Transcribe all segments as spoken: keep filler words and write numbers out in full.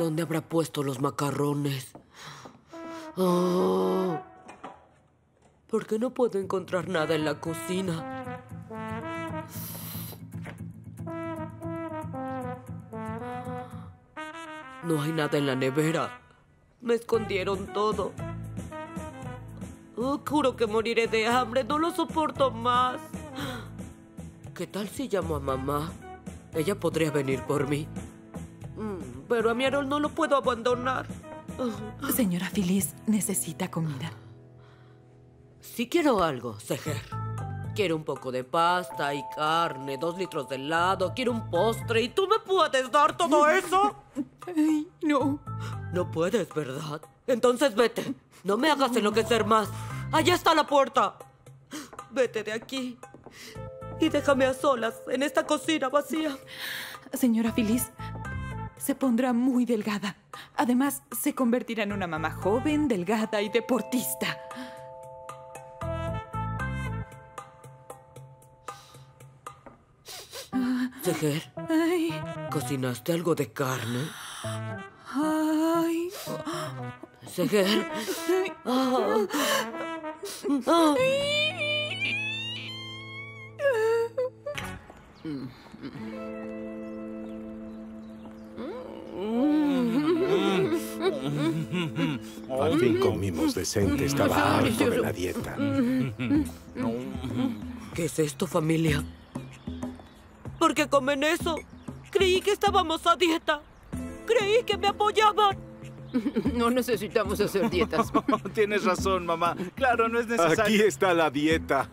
¿Dónde habrá puesto los macarrones? Oh, ¿por qué no puedo encontrar nada en la cocina? No hay nada en la nevera. Me escondieron todo. Oh, juro que moriré de hambre. No lo soporto más. ¿Qué tal si llamo a mamá? Ella podría venir por mí. Pero a mi Erol no lo puedo abandonar. Señora Filiz, necesita comida. Sí quiero algo, Seher. Quiero un poco de pasta y carne, dos litros de helado, quiero un postre. ¿Y tú me puedes dar todo eso? Ay, no. No puedes, ¿verdad? Entonces vete. No me hagas enloquecer más. Allá está la puerta. Vete de aquí. Y déjame a solas en esta cocina vacía. Señora Filiz, se pondrá muy delgada. Además, se convertirá en una mamá joven, delgada y deportista. Seher, ay. ¿Cocinaste algo de carne? Ay. Seher. Ay. Oh. Oh. Al fin comimos decente, estaba harto de la dieta. ¿Qué es esto, familia? ¿Por qué comen eso? Creí que estábamos a dieta. Creí que me apoyaban. No necesitamos hacer dietas. Tienes razón, mamá. Claro, no es necesario. Aquí está la dieta.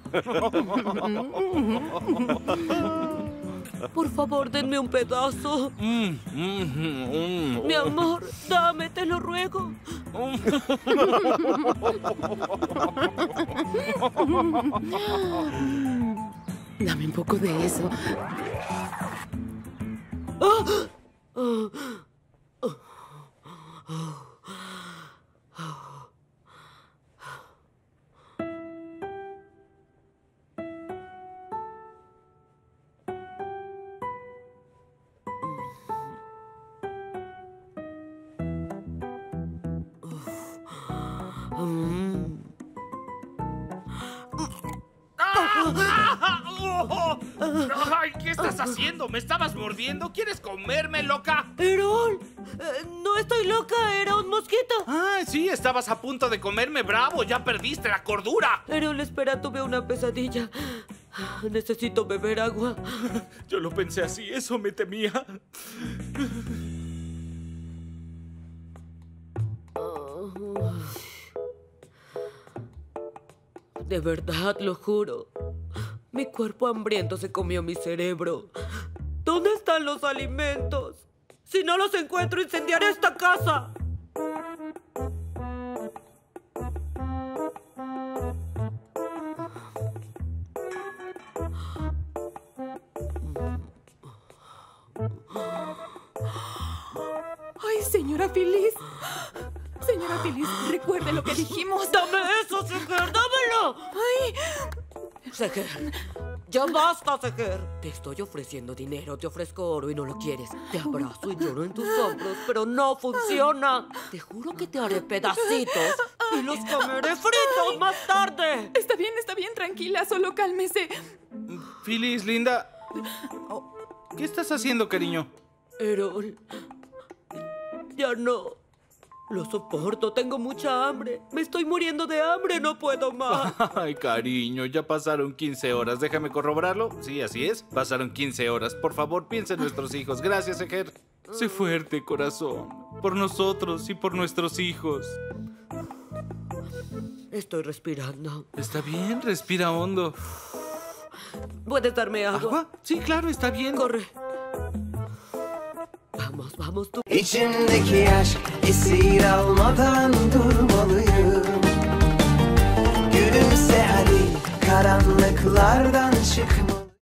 Por favor, denme un pedazo. Mi amor, dame, te lo ruego. Dame un poco de eso. ¡Ay! ¿Qué estás haciendo? ¿Me estabas mordiendo? ¿Quieres comerme, loca? ¡Erol! Eh, no estoy loca, era un mosquito. ¡Ah, sí! Estabas a punto de comerme, bravo. Ya perdiste la cordura. Erol, espera, tuve una pesadilla. Necesito beber agua. Yo lo pensé así, eso me temía. De verdad, lo juro. Mi cuerpo hambriento se comió mi cerebro. ¿Dónde están los alimentos? Si no los encuentro, incendiaré esta casa. Ay, señora Filiz. Señora Filiz, recuerde lo que dijimos. ¡Dame eso, Seher! ¡Dámelo! ¡Ay! Seher, ya basta, Seher. Te estoy ofreciendo dinero, te ofrezco oro y no lo quieres. Te abrazo y lloro en tus hombros, pero no funciona. Te juro que te haré pedacitos y los comeré fritos más tarde. Está bien, está bien, tranquila, solo cálmese. Filiz, linda. ¿Qué estás haciendo, cariño? Erol, ya no. Lo soporto, tengo mucha hambre. Me estoy muriendo de hambre, no puedo más. Ay, cariño, ya pasaron quince horas. Déjame corroborarlo. Sí, así es. Pasaron quince horas. Por favor, piensa en nuestros hijos. Gracias, Eger. Sé fuerte, corazón. Por nosotros y por nuestros hijos. Estoy respirando. Está bien, respira hondo. ¿Puedes darme agua? ¿Agua? Sí, claro, está bien. Corre. Vamos, vamos tú. İçimdeki aşk esir almadan durmalıyım. Gülümse hadi karanlıklardan çıkma.